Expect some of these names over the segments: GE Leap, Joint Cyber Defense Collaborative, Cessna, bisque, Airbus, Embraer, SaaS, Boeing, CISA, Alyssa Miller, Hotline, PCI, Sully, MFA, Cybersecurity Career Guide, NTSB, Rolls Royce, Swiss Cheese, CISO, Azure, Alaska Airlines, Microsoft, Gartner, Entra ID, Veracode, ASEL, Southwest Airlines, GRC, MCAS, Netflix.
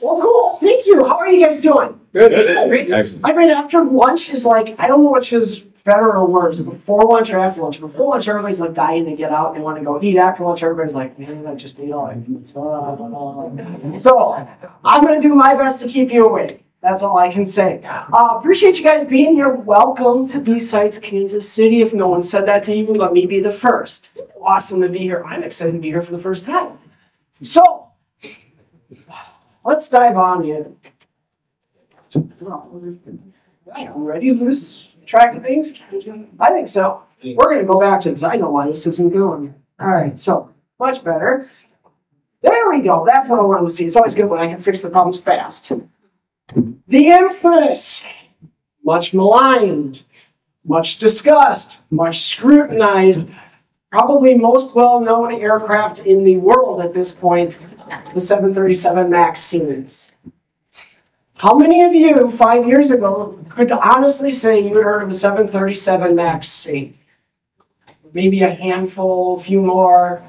Well, cool. Thank you. How are you guys doing? Good. Good. Excellent. I mean, after lunch is like, I don't know which is better or worse, before lunch or after lunch. Before lunch, everybody's like dying to get out and they want to go eat. After lunch, everybody's like, man, I just need all I can. So I'm going to do my best to keep you awake. That's all I can say. Appreciate you guys being here. Welcome to Besites Kansas City. If no one said that to you, let me be the first. It's awesome to be here. I'm excited to be here for the first time. So let's dive on in. I'm ready to lose track of things. I think so. We're going to go back to this. I know why this isn't going. All right, so much better. There we go. That's what I wanted to see. It's always good when I can fix the problems fast. The infamous, much maligned, much discussed, much scrutinized, probably most well-known aircraft in the world at this point, the 737 MAX series. How many of you 5 years ago could honestly say you had heard of a 737 MAX series? Maybe a handful, a few more.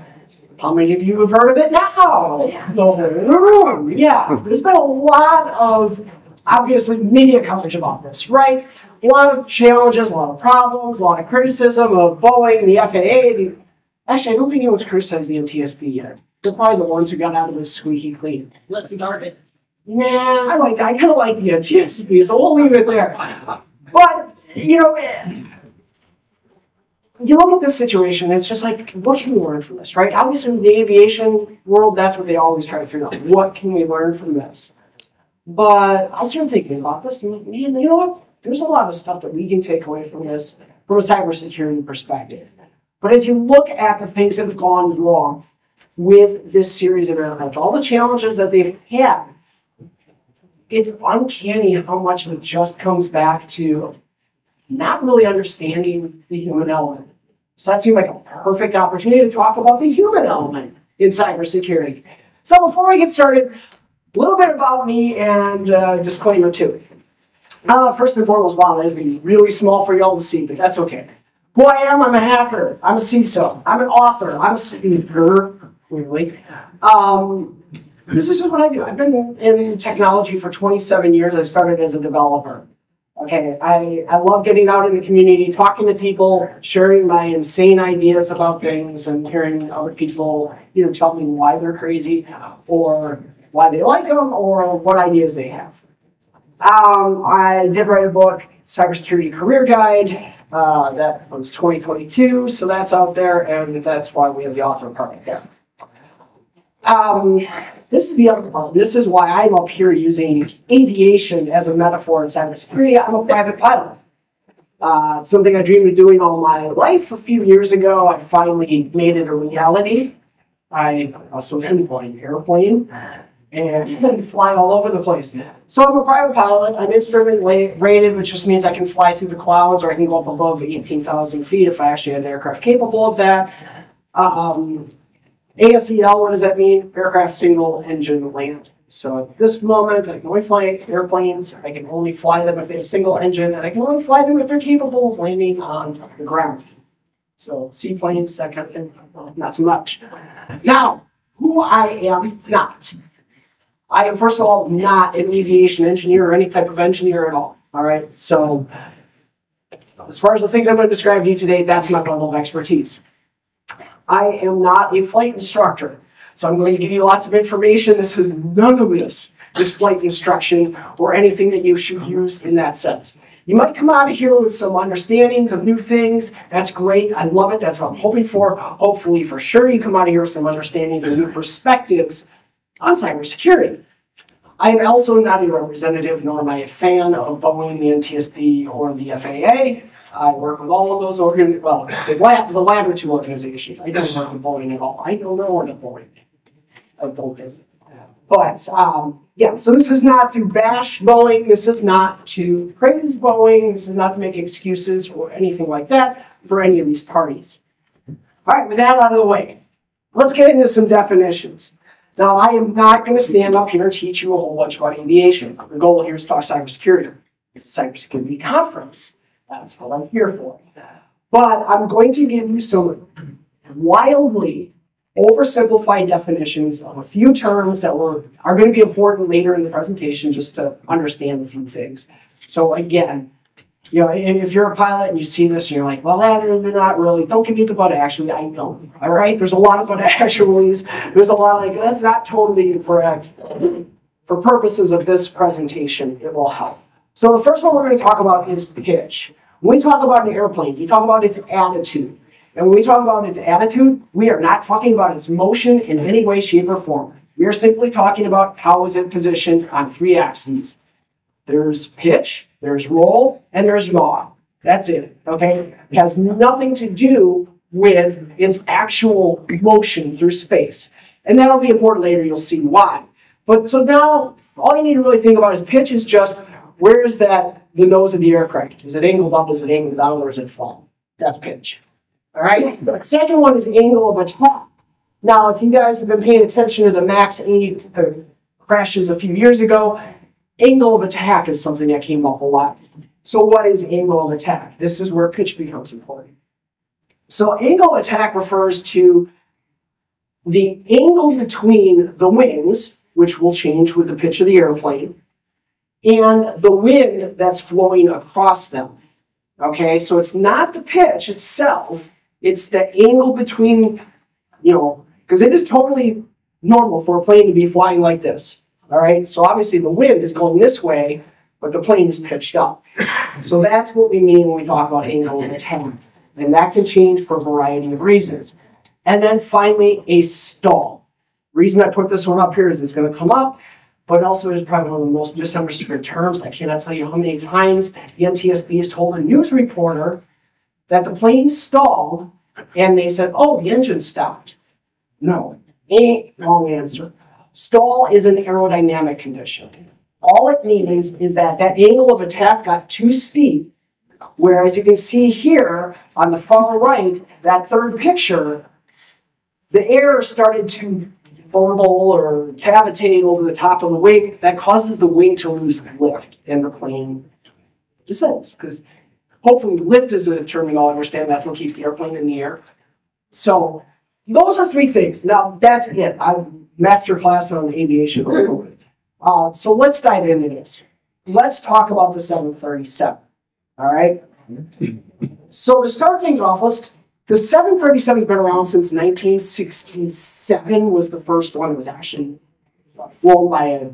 How many of you have heard of it now? Yeah. The whole room. Yeah. There's been a lot of, obviously, media coverage about this, right? A lot of challenges, a lot of problems, a lot of criticism of Boeing, the FAA. Actually, I don't think anyone's criticized the NTSB yet. They're probably the ones who got out of this squeaky clean. Let's start it. Nah, I kind of like the NTSB, so we'll leave it there. But, you know, you look at this situation, it's just like, what can we learn from this, right? Obviously, in the aviation world, that's what they always try to figure out. What can we learn from this? But I started thinking about this, and man, you know what? There's a lot of stuff that we can take away from this from a cybersecurity perspective. But as you look at the things that have gone wrong with this series of aircraft, all the challenges that they've had, it's uncanny how much of it just comes back to not really understanding the human element. So that seemed like a perfect opportunity to talk about the human element in cybersecurity. So before we get started, a little bit about me and disclaimer too. First and foremost, wow, that is going to be really small for y'all to see, but that's okay. Who I am, I'm a hacker, I'm a CISA, I'm an author, I'm a speaker, clearly. This is just what I do. I've been in technology for 27 years. I started as a developer. Okay, I love getting out in the community, talking to people, sharing my insane ideas about things and hearing other people either tell me why they're crazy or why they like them or what ideas they have. I did write a book, Cybersecurity Career Guide, that was 2022, so that's out there and that's why we have the author part right there. This is the other part. This is why I'm up here using aviation as a metaphor in cybersecurity. I'm a private pilot. Something I dreamed of doing all my life. A few years ago, I finally made it a reality. I also dreamed of an airplane and flying all over the place. So I'm a private pilot. I'm instrument rated, which just means I can fly through the clouds or I can go up above 18,000 feet if I actually had an aircraft capable of that. ASEL, what does that mean? Aircraft single engine land. So at this moment, I can only fly airplanes. I can only fly them if they have single engine, and I can only fly them if they're capable of landing on the ground. So seaplanes, that kind of thing, not so much. Now, who I am not. I am, first of all, not an aviation engineer or any type of engineer at all. All right, so as far as the things I'm going to describe to you today, that's my level of expertise. I am not a flight instructor, so I'm going to give you lots of information. This is none of this is flight instruction or anything that you should use in that sense. You might come out of here with some understandings of new things. That's great. I love it. That's what I'm hoping for. Hopefully, for sure, you come out of here with some understandings and new perspectives on cybersecurity. I am also not a representative, nor am I a fan of Boeing, the NTSB, or the FAA. I work with all of those organizations, well, the latter two organizations. I don't work with Boeing at all. I don't know what a Boeing is. I don't think. But, yeah, so this is not to bash Boeing. This is not to praise Boeing. This is not to make excuses or anything like that for any of these parties. All right, with that out of the way, let's get into some definitions. Now, I am not going to stand up here and teach you a whole bunch about aviation. The goal here is to talk cybersecurity. It's a cybersecurity conference. That's what I'm here for. But I'm going to give you some wildly oversimplified definitions of a few terms that are going to be important later in the presentation just to understand a few things. So again, you know, if you're a pilot and you see this and you're like, well, they're not really, don't give me the but actually, I know, all right? There's a lot of but actuallys. There's a lot of like, that's not totally correct. For purposes of this presentation, it will help. So the first one we're going to talk about is pitch. When we talk about an airplane, we talk about its attitude. And when we talk about its attitude, we are not talking about its motion in any way, shape, or form. We are simply talking about how is it positioned on three axes. There's pitch, there's roll, and there's yaw. That's it, okay? It has nothing to do with its actual motion through space. And that'll be important later, you'll see why. But so now, all you need to really think about is pitch is just, where is that, the nose of the aircraft? Is it angled up, is it angled down, or is it flat? That's pitch. All right, the second one is angle of attack. Now, if you guys have been paying attention to the MAX 8, the crashes a few years ago, angle of attack is something that came up a lot. So what is angle of attack? This is where pitch becomes important. So angle of attack refers to the angle between the wings, which will change with the pitch of the airplane, and the wind that's flowing across them. Okay, so it's not the pitch itself. It's the angle between, you know, because it is totally normal for a plane to be flying like this, all right? So obviously the wind is going this way, but the plane is pitched up. So that's what we mean when we talk about angle of attack. And that can change for a variety of reasons. And then finally, a stall. The reason I put this one up here is it's going to come up, but also is probably one of the most misunderstood terms. I cannot tell you how many times the NTSB has told a news reporter that the plane stalled, and they said, oh, the engine stopped. No, ain't wrong answer. Stall is an aerodynamic condition. All it means is that that angle of attack got too steep, where, as you can see here on the far right, that third picture, the air started to bubble or cavitate over the top of the wing. That causes the wing to lose lift, and the plane descends, because hopefully lift is a term we all understand. That's what keeps the airplane in the air. So those are three things. Now that's it. I've master class on aviation. So let's dive into this. Let's talk about the 737. All right. So to start things off, the 737 has been around since 1967 was the first one. It was actually flown by a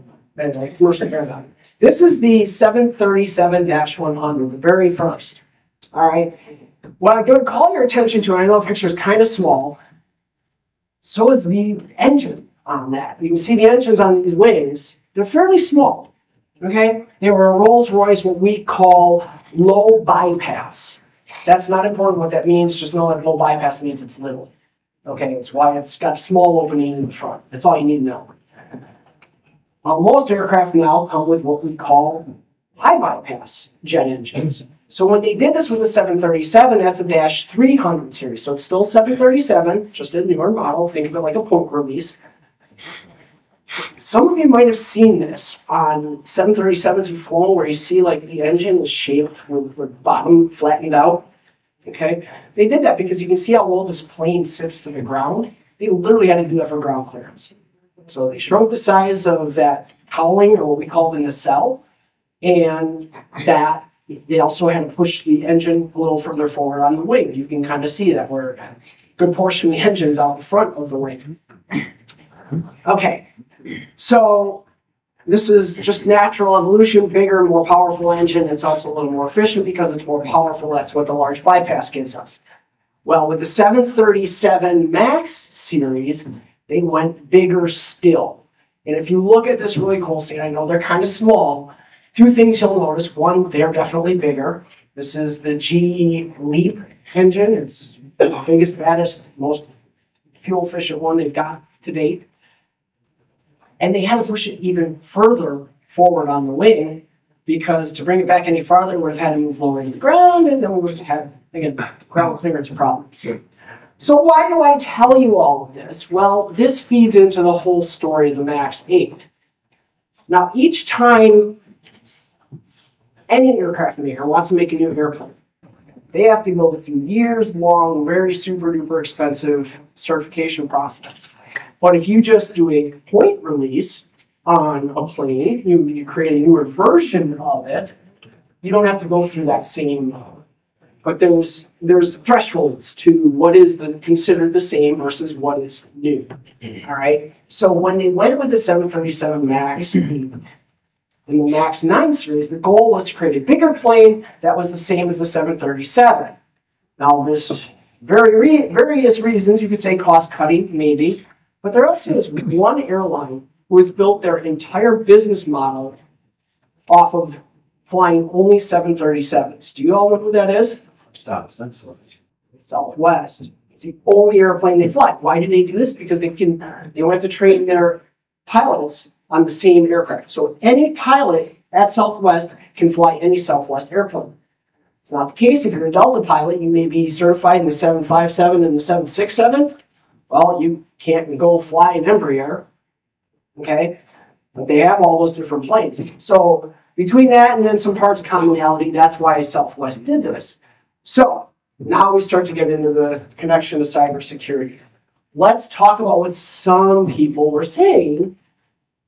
commercial airline. This is the 737-100, the very first. All right. What I'm going to call your attention to, and I know the picture is kind of small, so is the engine on that. You can see the engines on these wings. They're fairly small. Okay. They were a Rolls Royce, what we call low bypass. That's not important what that means. Just know that low bypass means it's little. Okay, it's why it's got a small opening in the front. That's all you need to know. Most aircraft now come with what we call high bypass jet engines. So when they did this with the 737, that's a -300 series. So it's still 737, just a newer model. Think of it like a poke release. Some of you might have seen this on 737s you've flown, where you see like the engine is shaped with the bottom flattened out. Okay, they did that because you can see how low this plane sits to the ground. They literally had to do that for ground clearance. So they shrunk the size of that cowling, or what we call the nacelle, and that they also had to push the engine a little further forward on the wing. You can kind of see that where a good portion of the engine is out in front of the wing. Okay. So this is just natural evolution, bigger, more powerful engine. It's also a little more efficient because it's more powerful. That's what the large bypass gives us. Well, with the 737 MAX series, they went bigger still. And if you look at this really closely, I know they're kind of small, two things you'll notice. One, they're definitely bigger. This is the GE Leap engine. It's the biggest, baddest, most fuel-efficient one they've got to date. And they had to push it even further forward on the wing, because to bring it back any farther, it would have had to move lower to the ground, and then we would have had, again, ground clearance problems. So why do I tell you all of this? Well, this feeds into the whole story of the MAX 8. Now, each time any aircraft maker wants to make a new airplane, They have to go through years-long, very super-duper expensive certification process. But if you just do a point release on a plane, you create a newer version of it, you don't have to go through that same. But there's thresholds to what is considered the same versus what is new. All right. So when they went with the 737 MAX in the MAX 9 series, the goal was to create a bigger plane that was the same as the 737. Now, there's various reasons. You could say cost cutting, maybe, but there also is one airline who has built their entire business model off of flying only 737s. Do you all know who that is? Southwest. It's the only airplane they fly. Why do they do this? Because they don't have to train their pilots on the same aircraft. So any pilot at Southwest can fly any Southwest airplane. It's not the case if you're a Delta pilot. You may be certified in the 757 and the 767. Well, you can't go fly an Embraer, okay? But they have all those different planes. So between that and then some parts commonality, that's why Southwest did this. So now we start to get into the connection to cybersecurity. Let's talk about what some people were saying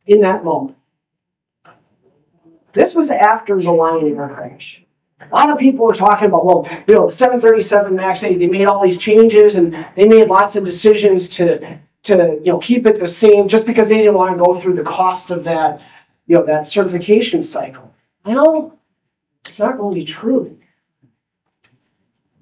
in that moment. This was after the Lion Air crash. A lot of people were talking about, well, you know, 737 MAX 8, they made all these changes and they made lots of decisions to you know, keep it the same just because they didn't want to go through the cost of that, you know, that certification cycle. Well, it's not really true.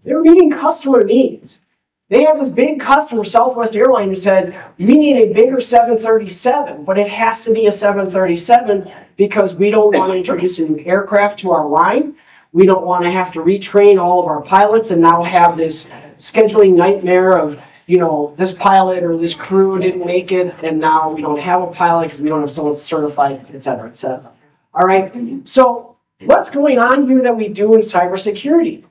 They're meeting customer needs. They have this big customer, Southwest Airlines, who said, we need a bigger 737, but it has to be a 737 because we don't want to introduce a new aircraft to our line. We don't want to have to retrain all of our pilots and now have this scheduling nightmare of, you know, this pilot or this crew didn't make it, and now we don't have a pilot because we don't have someone certified, et cetera, et cetera. All right, so what's going on here that we do in cybersecurity?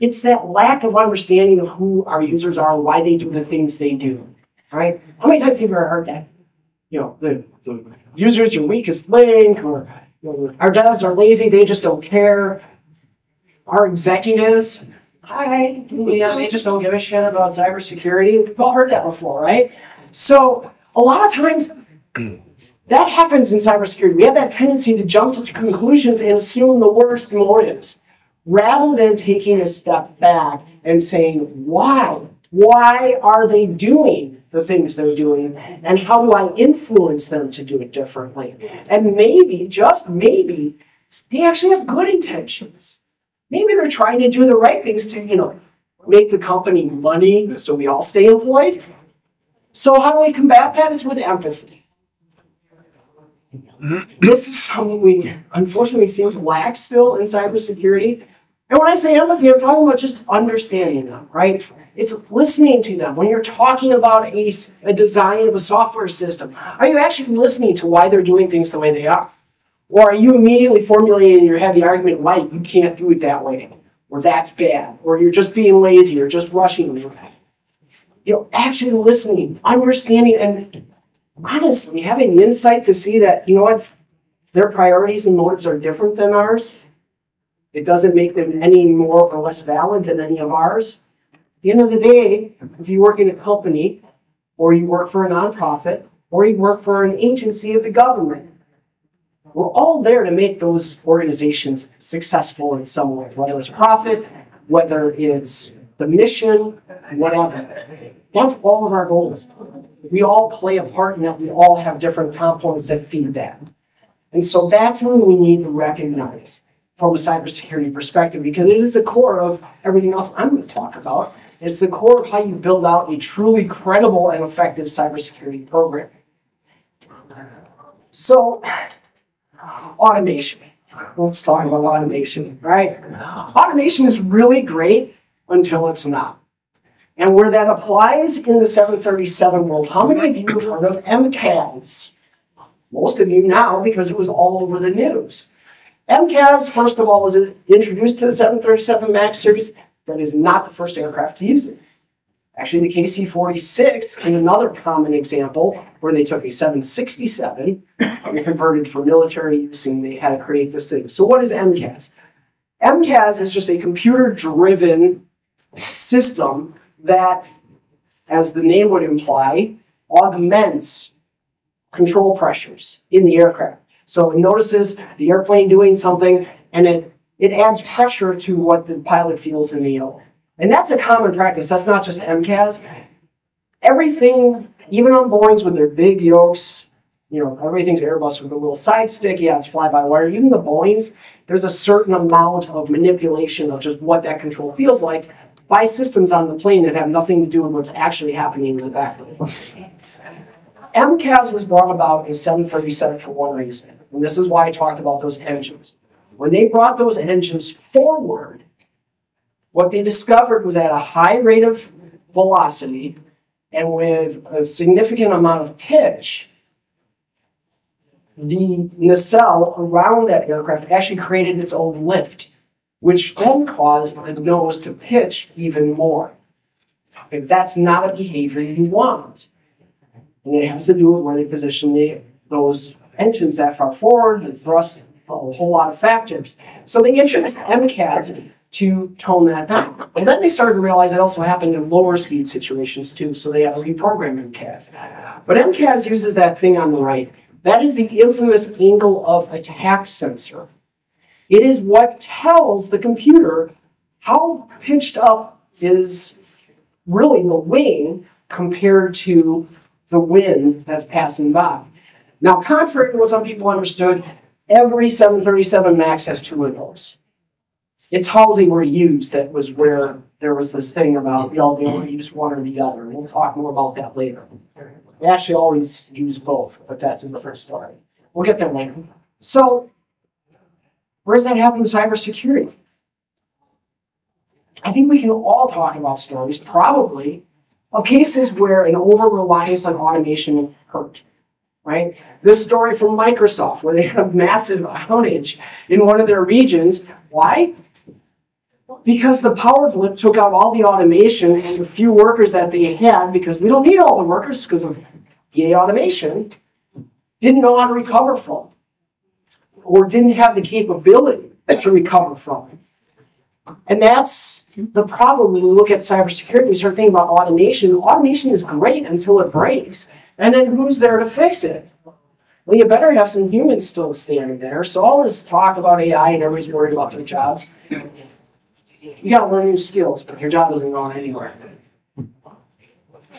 It's that lack of understanding of who our users are and why they do the things they do, all right? How many times have you ever heard that? You know, the user's your weakest link, or you know, our devs are lazy, they just don't care. Our executives, they just don't give a shit about cybersecurity. We've all heard that before, right? So a lot of times that happens in cybersecurity. We have that tendency to jump to conclusions and assume the worst motives, rather than taking a step back and saying, why? Why are they doing the things they're doing? And how do I influence them to do it differently? And maybe, just maybe, they actually have good intentions. Maybe they're trying to do the right things to, you know, make the company money so we all stay employed. So how do we combat that? It's with empathy. This is something we unfortunately seem to lack still in cybersecurity. And when I say empathy, I'm talking about just understanding them, right? It's listening to them. When you're talking about a design of a software system, are you actually listening to why they're doing things the way they are? Or are you immediately formulating in your head the argument why you can't do it that way, or that's bad, or you're just being lazy, or just rushing? You know, actually listening, understanding, and honestly having the insight to see that, you know what, their priorities and motives are different than ours. It doesn't make them any more or less valid than any of ours. At the end of the day, if you work in a company, or you work for a nonprofit, or you work for an agency of the government, we're all there to make those organizations successful in some way, whether it's profit, whether it's the mission, whatever. That's all of our goals. We all play a part in that. We all have different components that feed that. And so that's something we need to recognize from a cybersecurity perspective, because it is the core of everything else I'm going to talk about. It's the core of how you build out a truly credible and effective cybersecurity program. So, automation. Let's talk about automation, right? Automation is really great until it's not. And where that applies in the 737 world, how many of you have heard of MCAS? Most of you now, because it was all over the news. MCAS, first of all, was introduced to the 737 MAX series. That is not the first aircraft to use it. Actually, the KC-46 is another common example where they took a 767 and converted for military use, and they had to create this thing. So what is MCAS? MCAS is just a computer-driven system that, as the name would imply, augments control pressures in the aircraft. So it notices the airplane doing something, and it adds pressure to what the pilot feels in the air. And that's a common practice. That's not just MCAS. Everything, even on Boeings with their big yokes, you know, everything's Airbus with a little side stick. Yeah, it's fly-by-wire. Even the Boeings, there's a certain amount of manipulation of just what that control feels like by systems on the plane that have nothing to do with what's actually happening in the background. MCAS was brought about in 737 for one reason, and this is why I talked about those engines. When they brought those engines forward, what they discovered was at a high rate of velocity and with a significant amount of pitch, the nacelle around that aircraft actually created its own lift, which then caused the nose to pitch even more. Okay, that's not a behavior you want. And it has to do with where they position those engines that far forward, the thrust, a whole lot of factors. So they introduced MCAS to tone that down. And then they started to realize it also happened in lower speed situations too, so they had to reprogram MCAS. But MCAS uses that thing on the right. That is the infamous angle of attack sensor. It is what tells the computer how pitched up is really the wing compared to the wind that's passing by. Now, contrary to what some people understood, every 737 MAX has two windows. It's how they were used that was where there was this thing about, y'all be able to use one or the other. And we'll talk more about that later. We actually always use both, but that's in the first story. We'll get there later. So, where does that happen in cybersecurity? I think we can all talk about stories, probably, of cases where an over-reliance on automation hurt, right? This story from Microsoft, where they had a massive outage in one of their regions. Why? Because the power blip took out all the automation and the few workers that they had, because we don't need all the workers because of EA automation, didn't know how to recover from or didn't have the capability to recover from it. And that's the problem when we look at cybersecurity. We start thinking about automation. Automation is great until it breaks. And then who's there to fix it? Well, you better have some humans still standing there. So all this talk about AI and everybody's worried about their jobs. You got to learn new skills, but your job isn't going anywhere.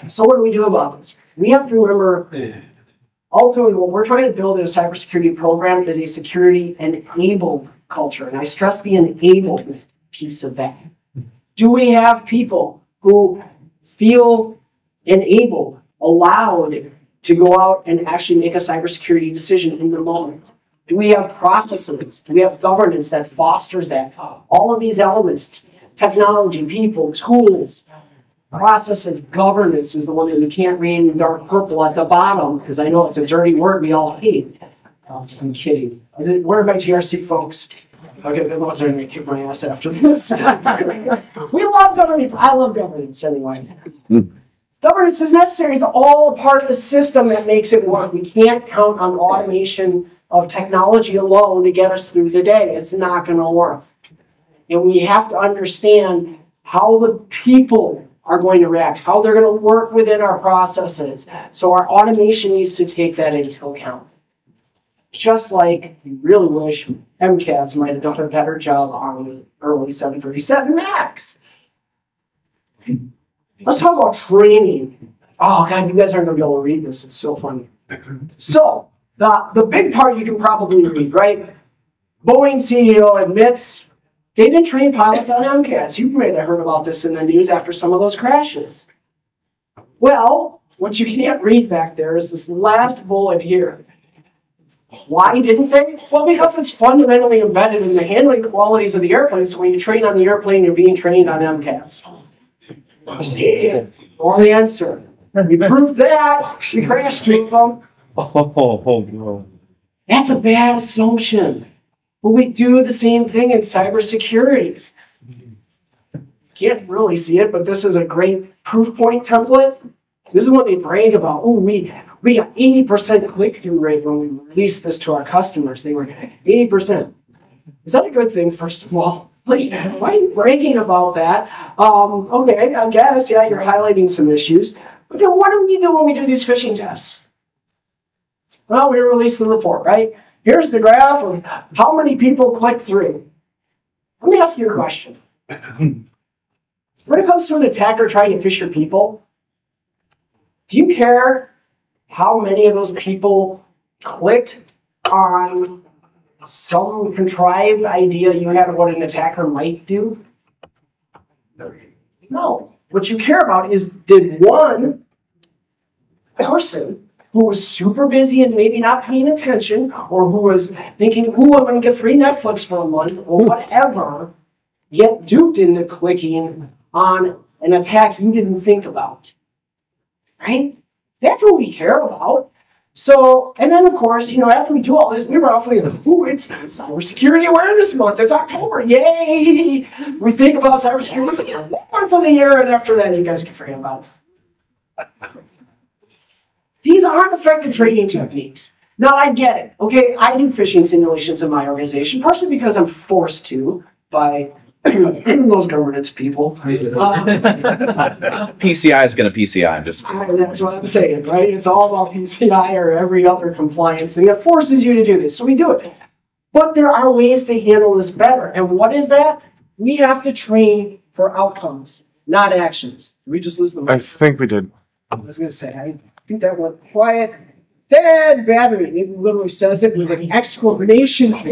So what do we do about this? We have to remember, ultimately, what we're trying to build in a cybersecurity program is a security-enabled culture. And I stress the enabled piece of that. Do we have people who feel enabled, allowed to go out and actually make a cybersecurity decision in the moment? Do we have processes? Do we have governance that fosters that? All of these elements, technology, people, tools, processes, governance is the one that we can't read in dark purple at the bottom, because I know it's a dirty word we all hate. I'm kidding. Where are my GRC folks? Okay, they're not going to kick my ass after this. We love governance. I love governance anyway. Governance is necessary. It's all part of a system that makes it work. We can't count on automation of technology alone to get us through the day. It's not going to work. And we have to understand how the people are going to react, how they're going to work within our processes. So our automation needs to take that into account. Just like you really wish MCAS might have done a better job on the early 737 MAX. Let's talk about training. Oh, God, you guys aren't going to be able to read this. It's so funny. So, the big part you can probably read, right? Boeing CEO admits they didn't train pilots on MCAS. You may have heard about this in the news after some of those crashes. Well, what you can't read back there is this last bullet here. Why didn't they? Well, because it's fundamentally embedded in the handling qualities of the airplane, so when you train on the airplane, you're being trained on MCAS. Yeah. Or the answer. We proved that. We crashed two of them. Oh, no. That's a bad assumption. But we do the same thing in cybersecurity. Can't really see it, but this is a great proof point template. This is what they brag about. Oh, we got 80% click-through rate when we released this to our customers. They were 80%. Is that a good thing, first of all? Like, why are you bragging about that? Okay, I guess, yeah, you're highlighting some issues. But then what do we do when we do these phishing tests? Well, we release the report, right? Here's the graph of how many people clicked through. Let me ask you a question. When it comes to an attacker trying to phish your people, do you care how many of those people clicked on some contrived idea you had of what an attacker might do? No. What you care about is, did one person who was super busy and maybe not paying attention, or who was thinking, ooh, I'm going to get free Netflix for a month, or whatever, get duped into clicking on an attack you didn't think about, right? That's what we care about. So, and then of course, you know, after we do all this, we were off like, ooh, it's Cybersecurity Awareness Month, it's October, yay! We think about cybersecurity for the month of the year, and after that, you guys can forget about it. These aren't effective training techniques. Now, I get it. Okay, I do phishing simulations in my organization, partially because I'm forced to by those governance people. PCI is going to PCI. I'm just that's what I'm saying, right? It's all about PCI or every other compliance thing that forces you to do this. So we do it. But there are ways to handle this better. And what is that? We have to train for outcomes, not actions. Did we just lose the mic? I think we did. I was going to say, I think that went quiet. Dead battery. It literally says it with an exclamation. It's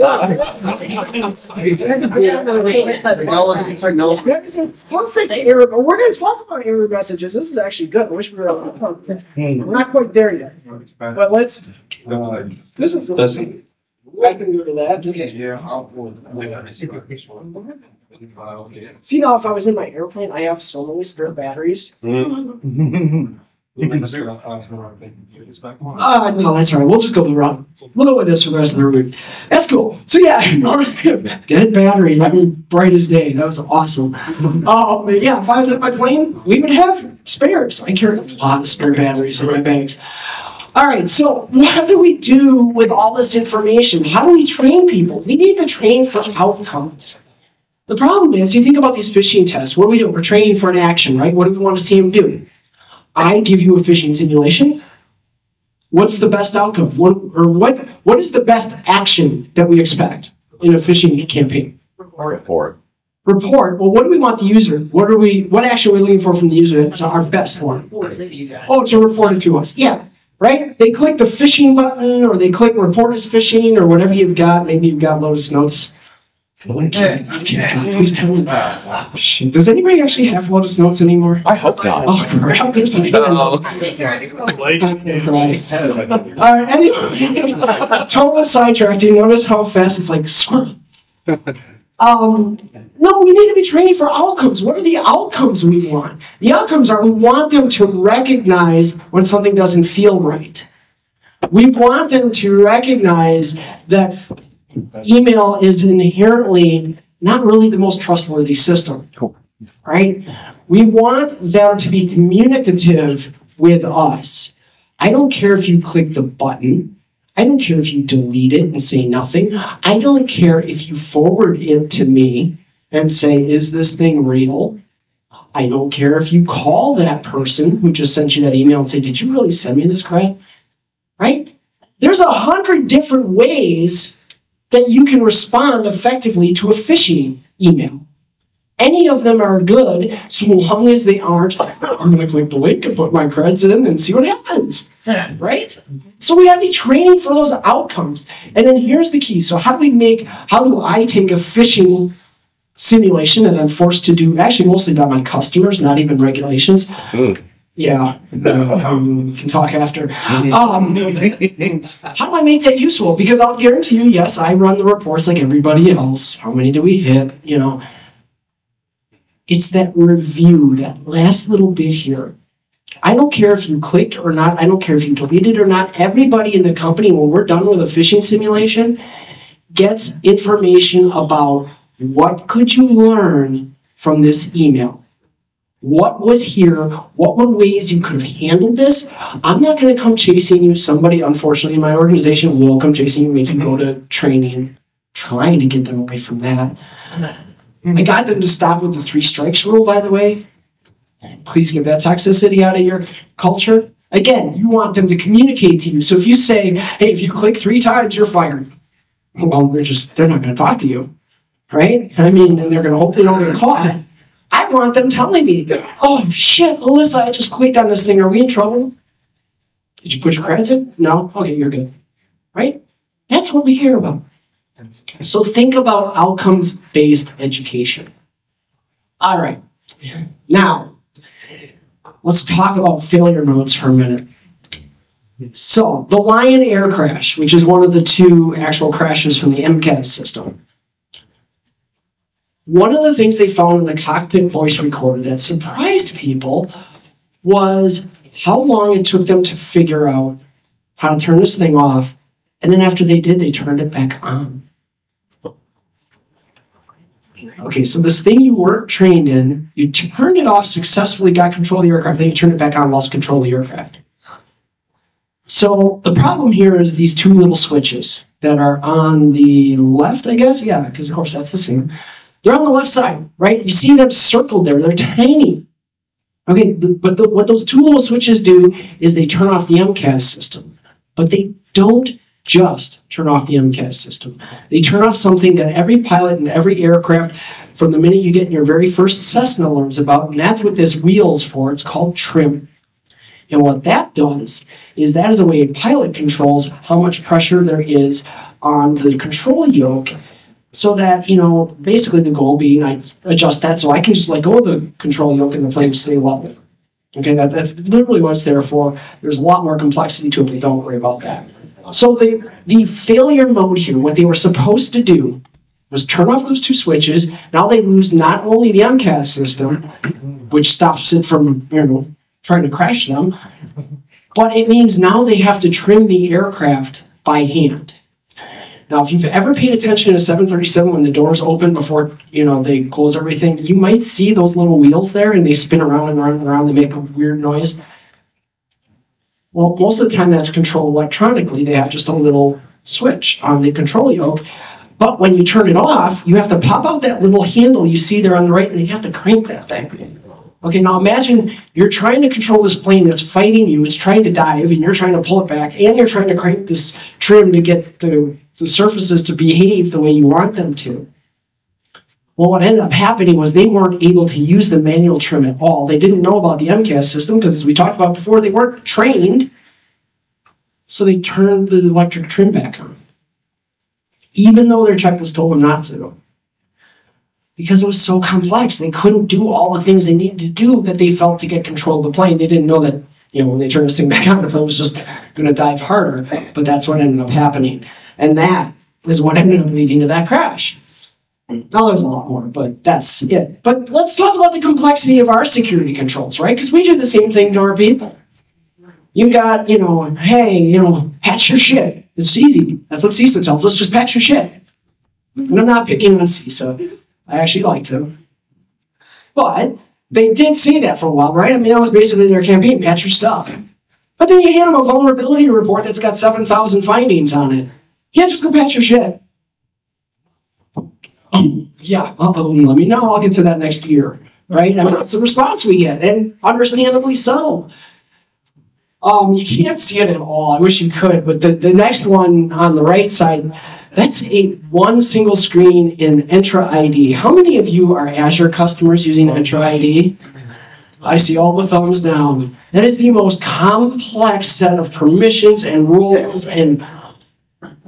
perfect error, but we're going to talk about error messages. This is actually good. I wish we were. We're not quite there yet. But let's. This is. I can go to that. Okay. Yeah. See now, if I was in my airplane, I have so many spare batteries. No, that's all right. We'll just go the route. We'll go with this for the rest of the week. That's cool. So yeah, dead battery. I mean, bright as day. That was awesome. Yeah, if I was at my plane, we would have spares. I carry a lot of spare batteries in my bags. All right. So what do we do with all this information? How do we train people? We need to train for outcomes. The problem is, you think about these phishing tests. What do we do? We're training for an action, right? What do we want to see them do? I give you a phishing simulation. What's the best outcome? What is the best action that we expect in a phishing campaign? Report. Well, what do we want the user? What action are we looking for from the user? It's our best one. Oh, to report it to us. Yeah, right? They click the phishing button, or they click report as phishing, or whatever you've got. Maybe you've got Lotus Notes. Please tell me. Does anybody actually have Lotus Notes anymore? I hope not. Oh crap! There's a total sidetrack. Do you notice how fast it's like squirm? No, we need to be training for outcomes. What are the outcomes we want? The outcomes are, we want them to recognize when something doesn't feel right. We want them to recognize that email is inherently not really the most trustworthy system, right? We want them to be communicative with us. I don't care if you click the button. I don't care if you delete it and say nothing. I don't care if you forward it to me and say, is this thing real? I don't care if you call that person who just sent you that email and say, did you really send me this crap? Right? There's 100 different ways that you can respond effectively to a phishing email. Any of them are good, so long as they aren't, I'm going to click the link and put my creds in and see what happens, right? So we got to be training for those outcomes. And then here's the key. So how do I take a phishing simulation that I'm forced to do, actually mostly by my customers, not even regulations. Mm. Yeah, we can talk after. How do I make that useful? Because I'll guarantee you, yes, I run the reports like everybody else. How many do we hit? You know, it's that review, that last little bit here. I don't care if you clicked or not. I don't care if you deleted or not. Everybody in the company, when we're done with a phishing simulation, gets information about what could you learn from this email. What was here? What were ways you could have handled this? I'm not going to come chasing you. Somebody, unfortunately, in my organization will come chasing you, make you go to training, trying to get them away from that. I got them to stop with the 3 strikes rule, by the way. Please get that toxicity out of your culture. Again, you want them to communicate to you. So if you say, hey, if you click 3 times, you're fired. Well, they're not going to talk to you, right? I mean, and they're going to hope they don't get caught. I want them telling me, oh, shit, Alyssa, I just clicked on this thing. Are we in trouble? Did you put your credits in? No? Okay, you're good, right? That's what we care about. So think about outcomes-based education. All right. Now, let's talk about failure modes for a minute. So, the Lion Air crash, which is one of the 2 actual crashes from the MCAS system. One of the things they found in the cockpit voice recorder that surprised people was how long it took them to figure out how to turn this thing off. And then after they did, they turned it back on. Okay, so this thing you weren't trained in, you turned it off successfully, got control of the aircraft, then you turned it back on, lost control of the aircraft. So the problem here is these 2 little switches that are on the left, I guess? Yeah, because of course that's the same. They're on the left side, right? You see them circled there. They're tiny. Okay, but what those 2 little switches do is they turn off the MCAS system, but they don't just turn off the MCAS system. They turn off something that every pilot and every aircraft from the minute you get in your very first Cessna learns about, and that's what this wheel's for. It's called trim. And what that does is that is a way a pilot controls how much pressure there is on the control yoke so that, you know, basically the goal being I adjust that so I can just let go of the control yoke and the plane will stay level. Okay, that's literally what it's there for. There's a lot more complexity to it, but don't worry about that. So the failure mode here, what they were supposed to do was turn off those 2 switches. Now they lose not only the MCAS system, which stops it from, you know, trying to crash them, but it means now they have to trim the aircraft by hand. Now, if you've ever paid attention to 737 when the doors open before, you know, they close everything, you might see those little wheels there and they spin around and around and around. They make a weird noise. Well, most of the time that's controlled electronically. They have just a little switch on the control yoke. But when you turn it off, you have to pop out that little handle you see there on the right, and you have to crank that thing. Okay, now imagine you're trying to control this plane that's fighting you. It's trying to dive, and you're trying to pull it back, and you're trying to crank this trim to get the surfaces to behave the way you want them to. Well, what ended up happening was they weren't able to use the manual trim at all. They didn't know about the MCAS system because, as we talked about before, they weren't trained. So they turned the electric trim back on, even though their checklist told them not to. Because it was so complex, they couldn't do all the things they needed to do that they felt to get control of the plane. They didn't know that, you know, when they turned this thing back on, the plane was just going to dive harder. But that's what ended up happening. And that is what ended up leading to that crash. Now, there's a lot more, but that's it. But let's talk about the complexity of our security controls, right? Because we do the same thing to our people. You've got, you know, hey, you know, patch your shit. It's easy. That's what CISA tells us. Just patch your shit. And I'm not picking on CISA. I actually like them. But they did say that for a while, right? I mean, that was basically their campaign, patch your stuff. But then you hand them a vulnerability report that's got 7,000 findings on it. Yeah, just go patch your shit. Yeah, let me know. I'll get to that next year, right? I mean, that's the response we get, and understandably so. You can't see it at all. I wish you could, but the next one on the right side, that's a 1 single screen in Entra ID. How many of you are Azure customers using Entra ID? I see all the thumbs down. That is the most complex set of permissions and rules, and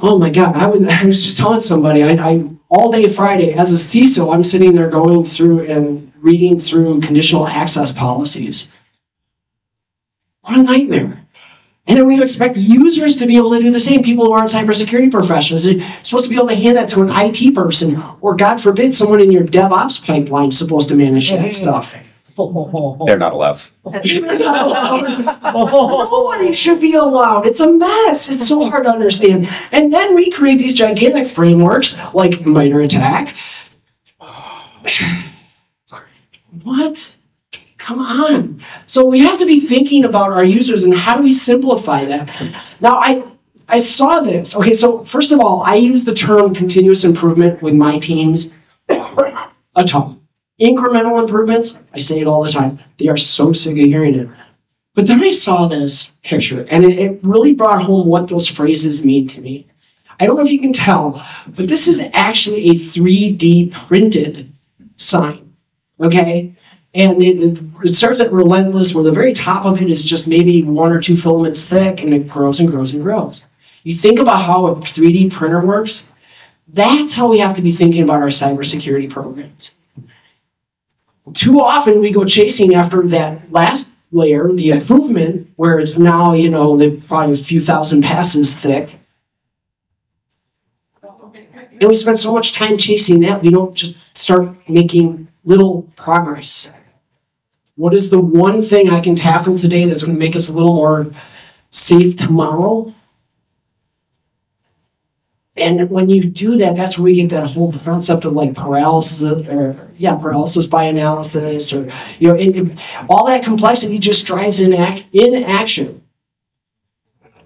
oh my God, I was just telling somebody, all day Friday, as a CISO, I'm sitting there going through and reading through conditional access policies. What a nightmare. And then we expect users to be able to do the same, people who aren't cybersecurity professionals. You're supposed to be able to hand that to an IT person, or God forbid, someone in your DevOps pipeline is supposed to manage that stuff. They're not allowed. They're not allowed. Nobody should be allowed. It's a mess. It's so hard to understand. And then we create these gigantic frameworks like MITRE attack. What? Come on. So we have to be thinking about our users and how do we simplify that? Now, I saw this. Okay, so first of all, I use the term continuous improvement with my teams. a ton. Incremental improvements, I say it all the time. They are so sick of hearing it. But then I saw this picture, and it really brought home what those phrases mean to me. I don't know if you can tell, but this is actually a 3D printed sign, okay? And it starts at relentless, where the very top of it is just maybe 1 or 2 filaments thick, and it grows and grows and grows. You think about how a 3D printer works, that's how we have to be thinking about our cybersecurity programs. Too often we go chasing after that last layer, the improvement, where it's now, you know, they're probably a few thousand passes thick. And we spend so much time chasing that, we don't just start making little progress. What is the one thing I can tackle today that's going to make us a little more safe tomorrow? And when you do that, that's where we get that whole concept of like paralysis, or paralysis by analysis, or you know, all that complexity just drives inaction.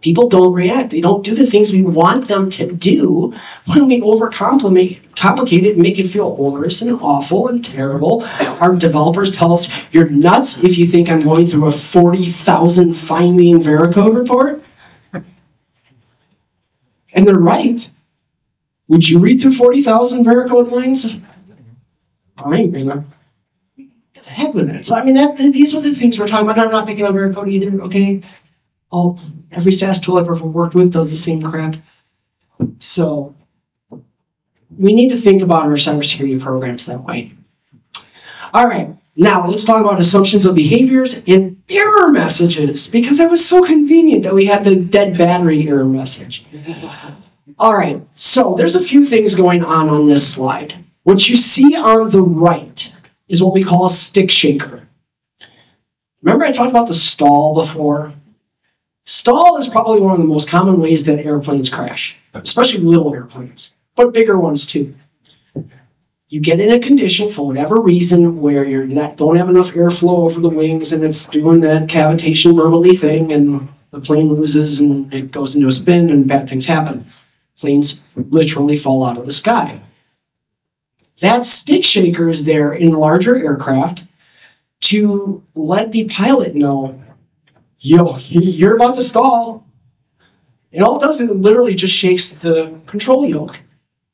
People don't react. They don't do the things we want them to do when we overcomplicate it and make it feel onerous and awful and terrible. Our developers tell us, "You're nuts if you think I'm going through a 40,000 finding Veracode report." And they're right. Would you read through 40,000 Veracode lines? Fine, man. The heck with it. So, I mean, these are the things we're talking about. I'm not picking up Veracode either, okay? Every SaaS tool I've ever worked with does the same crap. So, we need to think about our cybersecurity programs that way. All right, now let's talk about assumptions of behaviors and error messages, because it was so convenient that we had the dead battery error message. All right, so there's a few things going on this slide. What you see on the right is what we call a stick shaker. Remember I talked about the stall before? Stall is probably one of the most common ways that airplanes crash, especially little airplanes, but bigger ones too. You get in a condition for whatever reason where you don't have enough airflow over the wings, and it's doing that cavitation burly thing, and the plane loses and it goes into a spin and bad things happen. Planes literally fall out of the sky. That stick shaker is there in larger aircraft to let the pilot know, yo, you're about to stall. And all it does is it literally just shakes the control yoke.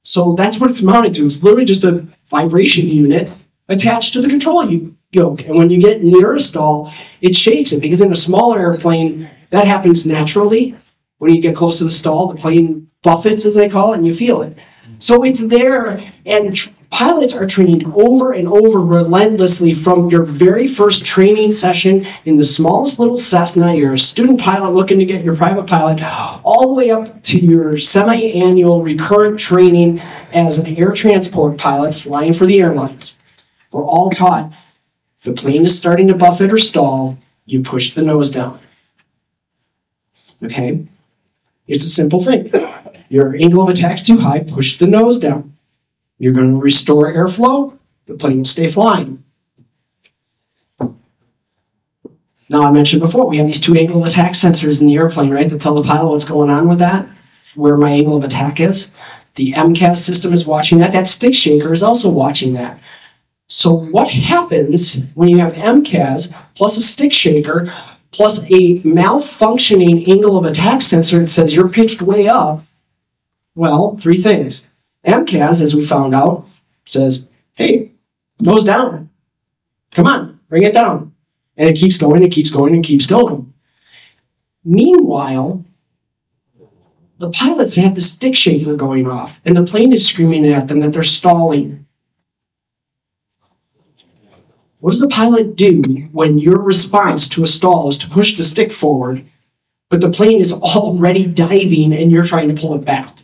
So that's what it's mounted to. It's literally just a vibration unit attached to the control yoke. And when you get near a stall, it shakes it, because in a smaller airplane, that happens naturally. When you get close to the stall, the plane buffets, as they call it, and you feel it. So it's there, and pilots are trained over and over relentlessly from your very first training session in the smallest little Cessna, you're a student pilot looking to get your private pilot, all the way up to your semi-annual recurrent training as an air transport pilot flying for the airlines. We're all taught, the plane is starting to buffet or stall, you push the nose down. Okay? It's a simple thing. Your angle of attack's too high, push the nose down. You're going to restore airflow, the plane will stay flying. Now, I mentioned before, we have these 2 angle of attack sensors in the airplane, right, that tell the pilot what's going on with that, where my angle of attack is. The MCAS system is watching that. That stick shaker is also watching that. So what happens when you have MCAS plus a stick shaker plus a malfunctioning angle of attack sensor that says you're pitched way up? Well, 3 things. MCAS, as we found out, says, hey, nose down. Come on, bring it down. And it keeps going, and keeps going, and keeps going. Meanwhile, the pilots have the stick shaker going off, and the plane is screaming at them that they're stalling. What does the pilot do when your response to a stall is to push the stick forward, but the plane is already diving and you're trying to pull it back?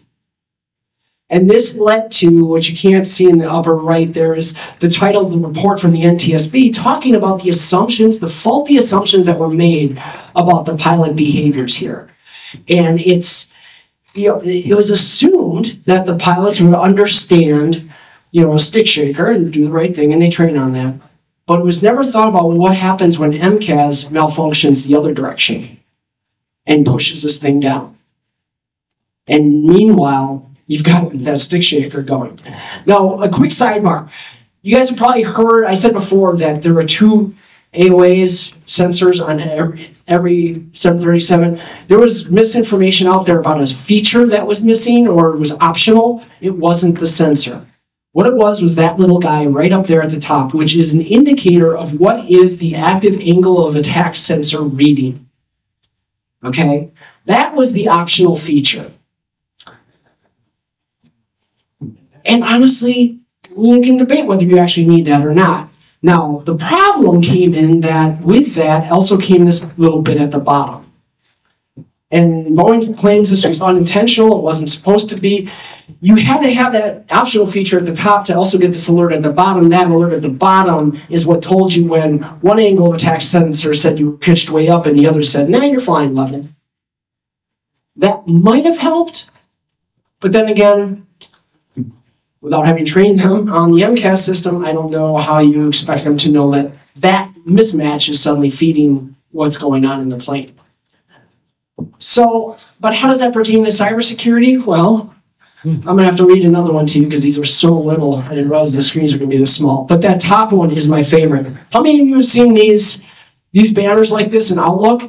And this led to what you can't see in the upper right there is the title of the report from the NTSB talking about the assumptions, the faulty assumptions that were made about the pilot behaviors here. And it's, you know, it was assumed that the pilots would understand, you know, a stick shaker and do the right thing, and they train on that. But it was never thought about what happens when MCAS malfunctions the other direction and pushes this thing down. And meanwhile, you've got that stick shaker going. Now, a quick sidebar. You guys have probably heard, I said before that there were two AOAs sensors on every 737. There was misinformation out there about a feature that was missing or was optional. It wasn't the sensor. What it was that little guy right up there at the top, which is an indicator of what is the active angle of attack sensor reading. Okay, that was the optional feature. And honestly, you can debate whether you actually need that or not. Now, the problem came in that with that also came this little bit at the bottom. And Boeing claims this was unintentional, it wasn't supposed to be. You had to have that optional feature at the top to also get this alert at the bottom. That alert at the bottom is what told you when one angle of attack sensor said you were pitched way up and the other said, nah, you're flying level. That might have helped, but then again, without having trained them on the MCAS system, I don't know how you expect them to know that that mismatch is suddenly feeding what's going on in the plane. So, but how does that pertain to cybersecurity? Well, I'm going to have to read another one to you because these are so little. I didn't realize the screens were going to be this small. But that top one is my favorite. How many of you have seen these banners like this in Outlook?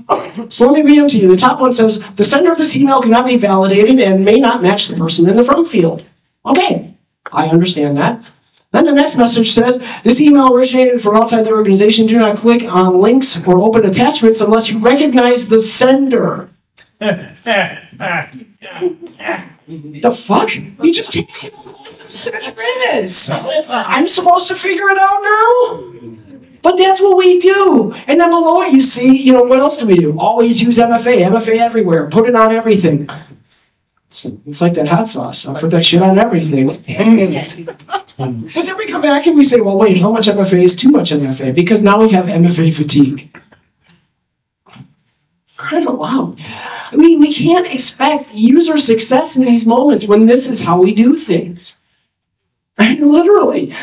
So let me read them to you. The top one says, the sender of this email cannot be validated and may not match the person in the from field. Okay. I understand that. Then the next message says, this email originated from outside the organization. Do not click on links or open attachments unless you recognize the sender. The fuck? You just can't even know who the sender is. I'm supposed to figure it out now? But that's what we do. And then below it, you see, you know, what else do we do? Always use MFA. MFA everywhere. Put it on everything. It's like that hot sauce. I put that shit on everything. But then we come back and we say, well, wait, how much MFA is too much MFA? Because now we have MFA fatigue. Credit aloud. I mean, we can't expect user success in these moments when this is how we do things. I mean, literally.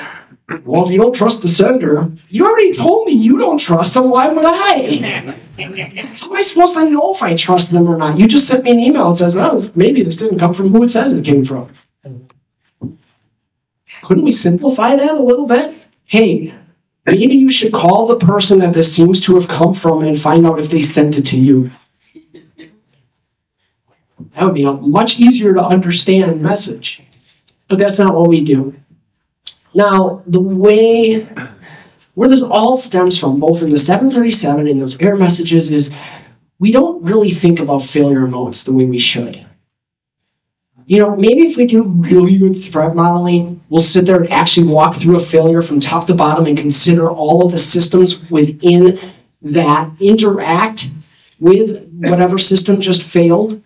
Well, if you don't trust the sender, you already told me you don't trust them. Why would I? How am I supposed to know if I trust them or not? You just sent me an email that says, well, maybe this didn't come from who it says it came from. Couldn't we simplify that a little bit? Hey, maybe you should call the person that this seems to have come from and find out if they sent it to you. That would be a much easier to understand message. But that's not what we do. Now, the way, where this all stems from, both in the 737 and those error messages, is we don't really think about failure modes the way we should. You know, maybe if we do really good threat modeling, we'll sit there and actually walk through a failure from top to bottom and consider all of the systems within that interact with whatever system just failed.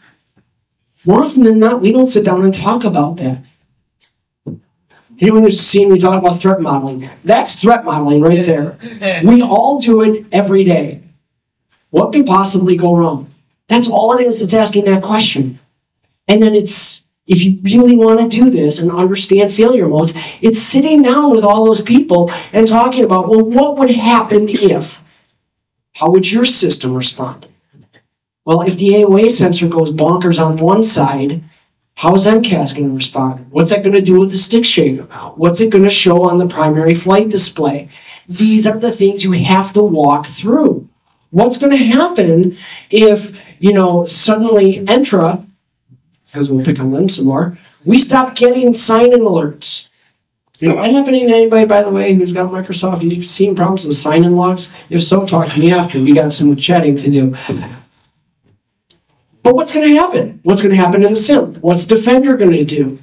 More often than not, we don't sit down and talk about that. Anyone who's seen me talk about threat modeling, that's threat modeling right there. We all do it every day. What could possibly go wrong? That's all it is. It's asking that question. And then it's, if you really want to do this and understand failure modes, it's sitting down with all those people and talking about, well, what would happen if? How would your system respond? Well, if the AOA sensor goes bonkers on one side, how is MCAS going to respond? What's that going to do with the stick shaker? What's it going to show on the primary flight display? These are the things you have to walk through. What's going to happen if, you know, suddenly Entra, because we'll pick on them some more, we stop getting sign-in alerts. Is that happening to anybody, by the way, who's got Microsoft? You've seen problems with sign-in logs? If so, talk to me after. We got some chatting to do. But what's going to happen? What's going to happen in the sim? What's Defender going to do?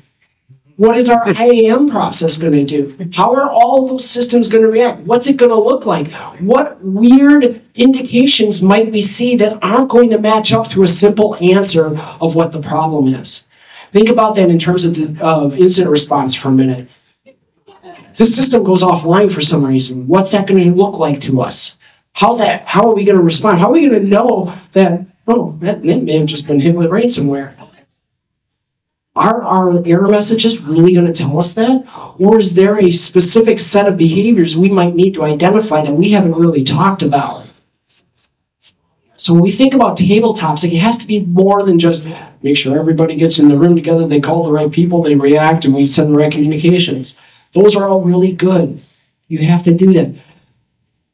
What is our IAM process going to do? How are all those systems going to react? What's it going to look like? What weird indications might we see that aren't going to match up to a simple answer of what the problem is? Think about that in terms of incident response for a minute. The system goes offline for some reason. What's that going to look like to us? How's that? How are we going to respond? How are we going to know that? Oh, that may have just been hit with ransomware. Are our error messages really going to tell us that? Or is there a specific set of behaviors we might need to identify that we haven't really talked about? So when we think about tabletops, it has to be more than just make sure everybody gets in the room together, they call the right people, they react, and we send the right communications. Those are all really good. You have to do them.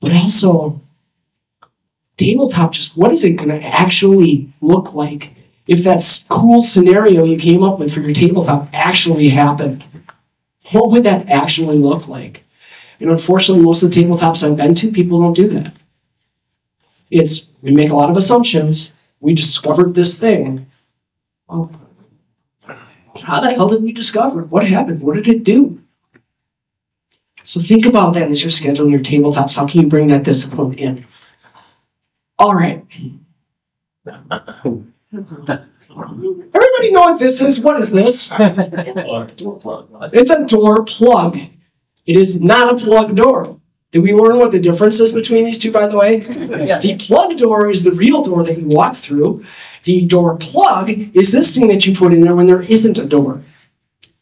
But also, tabletop, just what is it going to actually look like if that cool scenario you came up with for your tabletop actually happened? What would that actually look like? And unfortunately, most of the tabletops I've been to, people don't do that. It's, we make a lot of assumptions. We discovered this thing. Well, how the hell did we discover it? What happened? What did it do? So think about that as you're scheduling your tabletops. How can you bring that discipline in? All right. Everybody know what this is? What is this? It's a door plug. It is not a plug door. Did we learn what the difference is between these two, by the way? The plug door is the real door that you walk through. The door plug is this thing that you put in there when there isn't a door.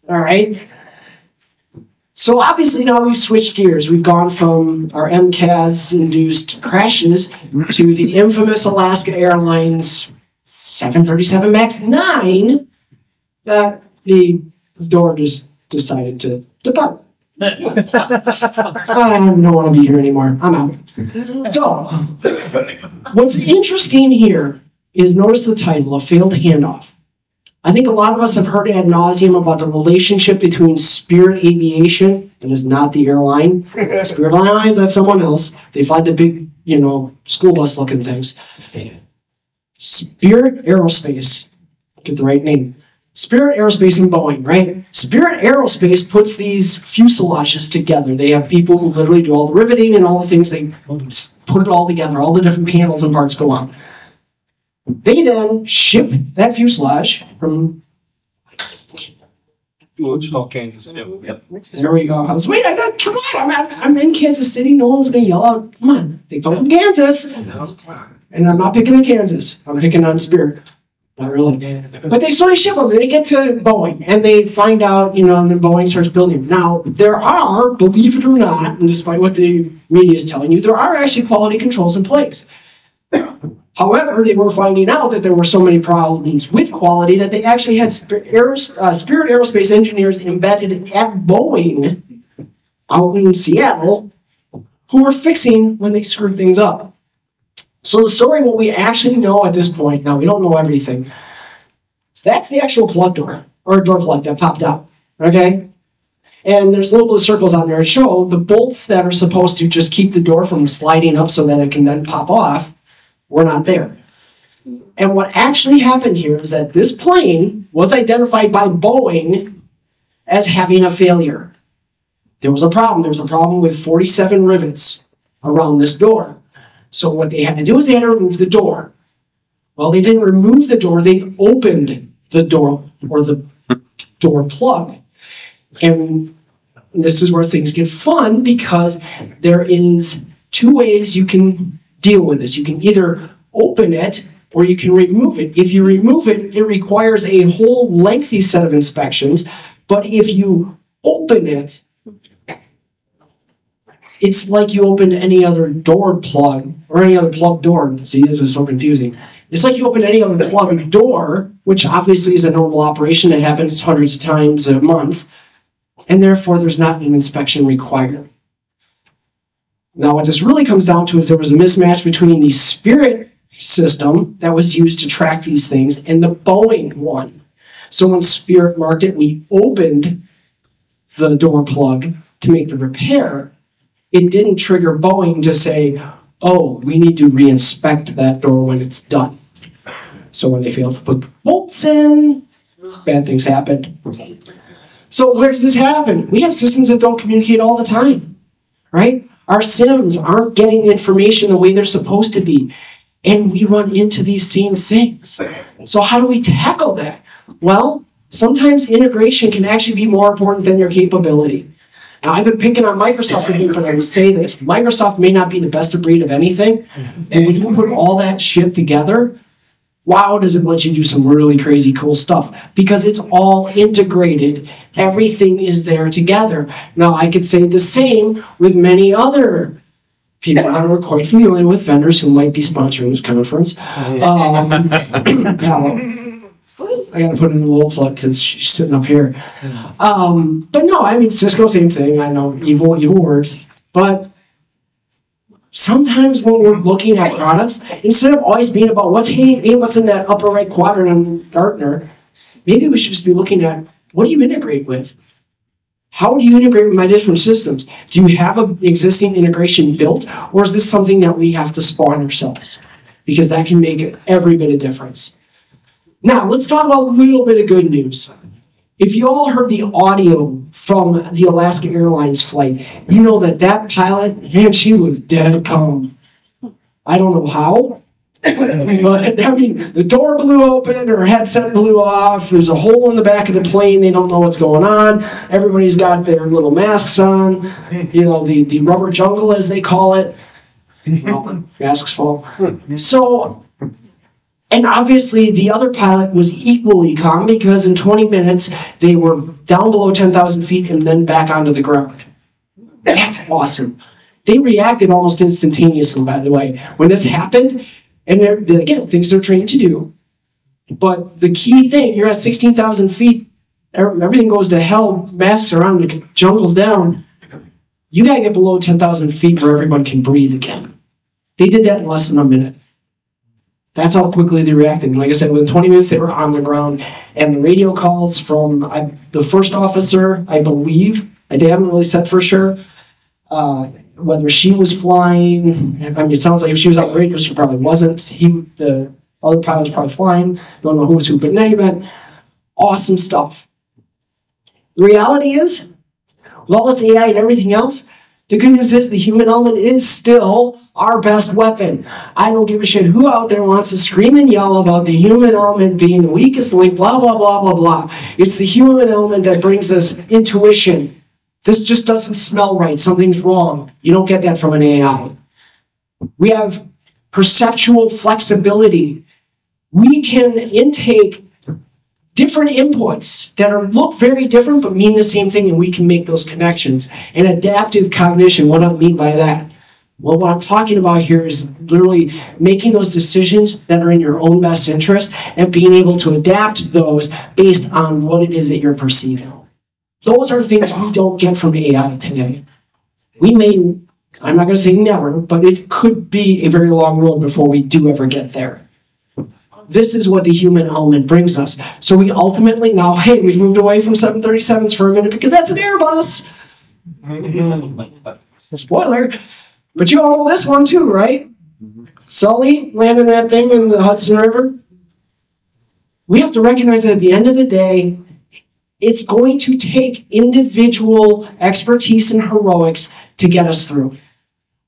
All right? So obviously now we've switched gears. We've gone from our MCAS-induced crashes to the infamous Alaska Airlines 737 MAX 9 that the door just decided to depart. I don't want to be here anymore. I'm out. So what's interesting here is notice the title, A Failed Handoff. I think a lot of us have heard ad nauseum about the relationship between Spirit Aviation, and it's not the airline. Spirit Airlines, that's someone else. They fly the big, you know, school bus looking things. Spirit Aerospace, get the right name. Spirit Aerospace and Boeing, right? Spirit Aerospace puts these fuselages together. They have people who literally do all the riveting and all the things. They put it all together. All the different panels and parts go on. They then ship that fuselage from... Kansas City. Yep. There we go. I was, wait, I got, come on, I'm in Kansas City. No one's going to yell out, come on. They come from Kansas. And I'm not picking on Kansas. I'm picking on Spirit. Not really. But they slowly ship them. They get to Boeing, and they find out, you know, and Boeing starts building them. Now, there are, believe it or not, and despite what the media is telling you, there are actually quality controls in place. However, they were finding out that there were so many problems with quality that they actually had Spirit Aerospace engineers embedded at Boeing out in Seattle who were fixing when they screwed things up. So the story, what we actually know at this point, now we don't know everything, that's the actual plug door, or door plug that popped out, okay? And there's little blue circles on there that show the bolts that are supposed to just keep the door from sliding up so that it can then pop off, were not there. And what actually happened here is that this plane was identified by Boeing as having a failure. There was a problem. There was a problem with 47 rivets around this door. So what they had to do is they had to remove the door. Well, they didn't remove the door. They opened the door, or the door plug. And this is where things get fun, because there is two ways you can deal with this. You can either open it or you can remove it. If you remove it, it requires a whole lengthy set of inspections. But if you open it, it's like you opened any other door plug, or any other plug door. See, this is so confusing. It's like you opened any other plug door, which obviously is a normal operation. It happens hundreds of times a month, and therefore there's not an inspection required. Now, what this really comes down to is there was a mismatch between the Spirit system that was used to track these things and the Boeing one. So when Spirit marked it, we opened the door plug to make the repair. It didn't trigger Boeing to say, oh, we need to reinspect that door when it's done. So when they failed to put the bolts in, bad things happened. So where does this happen? We have systems that don't communicate all the time, right? Our SIMs aren't getting information the way they're supposed to be, and we run into these same things. So how do we tackle that? Well, sometimes integration can actually be more important than your capability. Now, I've been picking on Microsoft but I would say this. Microsoft may not be the best of breed of anything, but when you put all that shit together, wow, does it let you do some really crazy cool stuff, because it's all integrated. Everything is there together. Now, I could say the same with many other people that are quite familiar with vendors who might be sponsoring this conference. I gotta put in a little plug because she's sitting up here. But no, I mean, Cisco, same thing. I know, evil words. But sometimes when we're looking at products, instead of always being about what's hanging, what's in that upper right quadrant on Gartner, maybe we should just be looking at, what do you integrate with? How do you integrate with my different systems? Do you have an existing integration built, or is this something that we have to spawn ourselves? Because that can make every bit of difference. Now, let's talk about a little bit of good news. If you all heard the audio from the Alaska Airlines flight, you know that that pilot, man, she was dead calm. I don't know how, but I mean, the door blew open, her headset blew off, there's a hole in the back of the plane, they don't know what's going on, everybody's got their little masks on, you know, the rubber jungle as they call it. Well, masks fall. So, and obviously the other pilot was equally calm, because in 20 minutes they were down below 10,000 feet and then back onto the ground. That's awesome. They reacted almost instantaneously, by the way, when this happened. And they're, again, things they're trained to do. But the key thing, you're at 16,000 feet, everything goes to hell, masks around, the jungle's down. You gotta get below 10,000 feet where everyone can breathe again. They did that in less than a minute. That's how quickly they reacted. And like I said, within 20 minutes, they were on the ground. And the radio calls from the first officer, I believe, they haven't really said for sure, whether she was flying. I mean, it sounds like if she was on radio, she probably wasn't. The other pilot was probably flying. Don't know who was who, but in any event, awesome stuff. The reality is, with all this AI and everything else, the good news is the human element is still our best weapon. I don't give a shit who out there wants to scream and yell about the human element being the weakest link, blah, blah, blah, blah, blah. It's the human element that brings us intuition. This just doesn't smell right. Something's wrong. You don't get that from an AI. We have perceptual flexibility. We can intake different inputs that look very different but mean the same thing, and we can make those connections. And adaptive cognition, what do I mean by that? Well, what I'm talking about here is literally making those decisions that are in your own best interest and being able to adapt those based on what it is that you're perceiving. Those are things we don't get from AI today. We may, I'm not going to say never, but it could be a very long road before we do ever get there. This is what the human element brings us. So we ultimately now, hey, we've moved away from 737s for a minute because that's an Airbus. Spoiler. But you all know this one too, right? Sully landing that thing in the Hudson River. We have to recognize that at the end of the day, it's going to take individual expertise and heroics to get us through.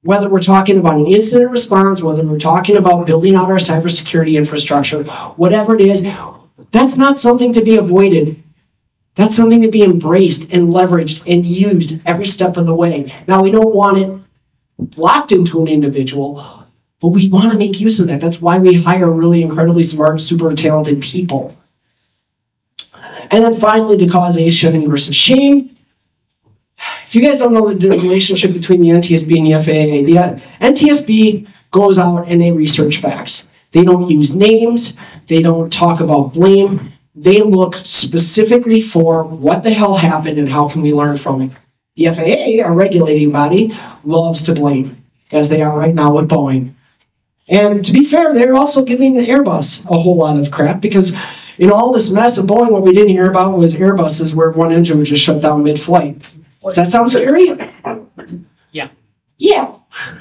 Whether we're talking about an incident response, whether we're talking about building out our cybersecurity infrastructure, whatever it is, that's not something to be avoided. That's something to be embraced and leveraged and used every step of the way. Now, we don't want it locked into an individual, but we want to make use of that. That's why we hire really incredibly smart, super talented people. And then finally, the causation versus shame. If you guys don't know the relationship between the NTSB and the FAA, the NTSB goes out and they research facts. They don't use names. They don't talk about blame. They look specifically for what the hell happened and how can we learn from it. The FAA, our regulating body, loves to blame, as they are right now with Boeing. And to be fair, they're also giving Airbus a whole lot of crap, because in all this mess of Boeing, what we didn't hear about was Airbuses where one engine would just shut down mid-flight. Does that sound scary? Yeah. Yeah.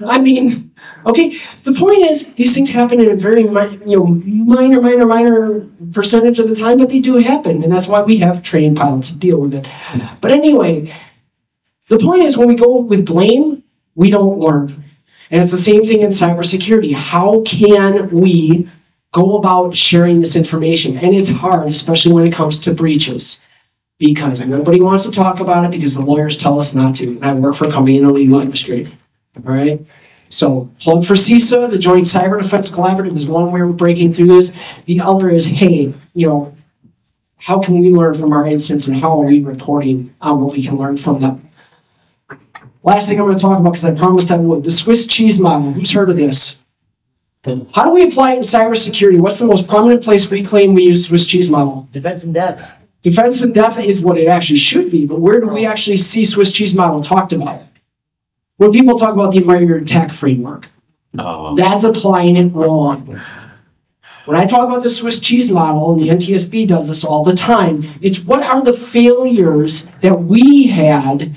I mean, okay. The point is, these things happen in a very minor percentage of the time, but they do happen, and that's why we have trained pilots to deal with it. But anyway, the point is, when we go with blame, we don't learn. And it's the same thing in cybersecurity. How can we go about sharing this information? And it's hard, especially when it comes to breaches, because nobody wants to talk about it because the lawyers tell us not to. I work for a company in the legal industry, all right? So plug for CISA, the Joint Cyber Defense Collaborative, is one way we're breaking through this. The other is, hey, you know, how can we learn from our incidents and how are we reporting on what we can learn from them? Last thing I'm going to talk about, because I promised I would, the Swiss cheese model. Who's heard of this? How do we apply it in cybersecurity? What's the most prominent place we claim we use Swiss cheese model? Defense in depth. Defense in depth is what it actually should be, but where do we actually see Swiss cheese model talked about? When people talk about the MITRE attack framework, that's applying it wrong. When I talk about the Swiss cheese model, and the NTSB does this all the time, it's what are the failures that we had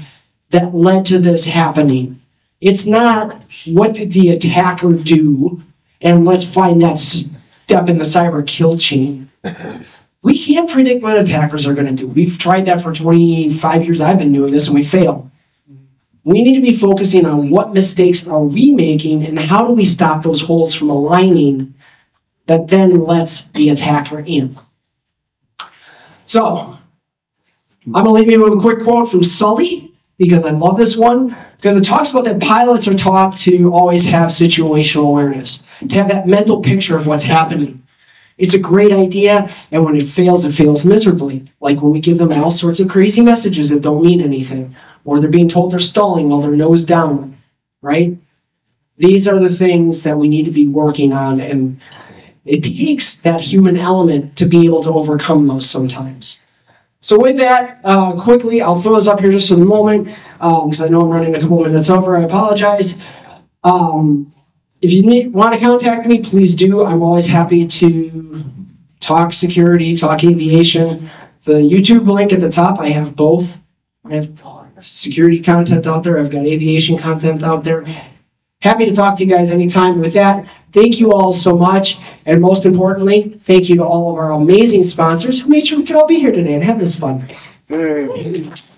that led to this happening? It's not what did the attacker do, and let's find that step in the cyber kill chain. We can't predict what attackers are going to do. We've tried that for 25 years I've been doing this, and we fail. We need to be focusing on what mistakes are we making, and how do we stop those holes from aligning that then lets the attacker in. So, I'm going to leave you with a quick quote from Sully, because I love this one, because it talks about that pilots are taught to always have situational awareness, to have that mental picture of what's happening. It's a great idea, and when it fails miserably. Like when we give them all sorts of crazy messages that don't mean anything, or they're being told they're stalling while they're nose down, right? These are the things that we need to be working on, and it takes that human element to be able to overcome those sometimes. So with that, quickly, I'll throw this up here just for the moment, because I know I'm running a couple minutes over, I apologize. If you want to contact me, please do. I'm always happy to talk security, talk aviation. The YouTube link at the top, I have both. I have security content out there. I've got aviation content out there. Happy to talk to you guys anytime. With that, thank you all so much. And most importantly, thank you to all of our amazing sponsors who made sure we could all be here today and have this fun. Hey.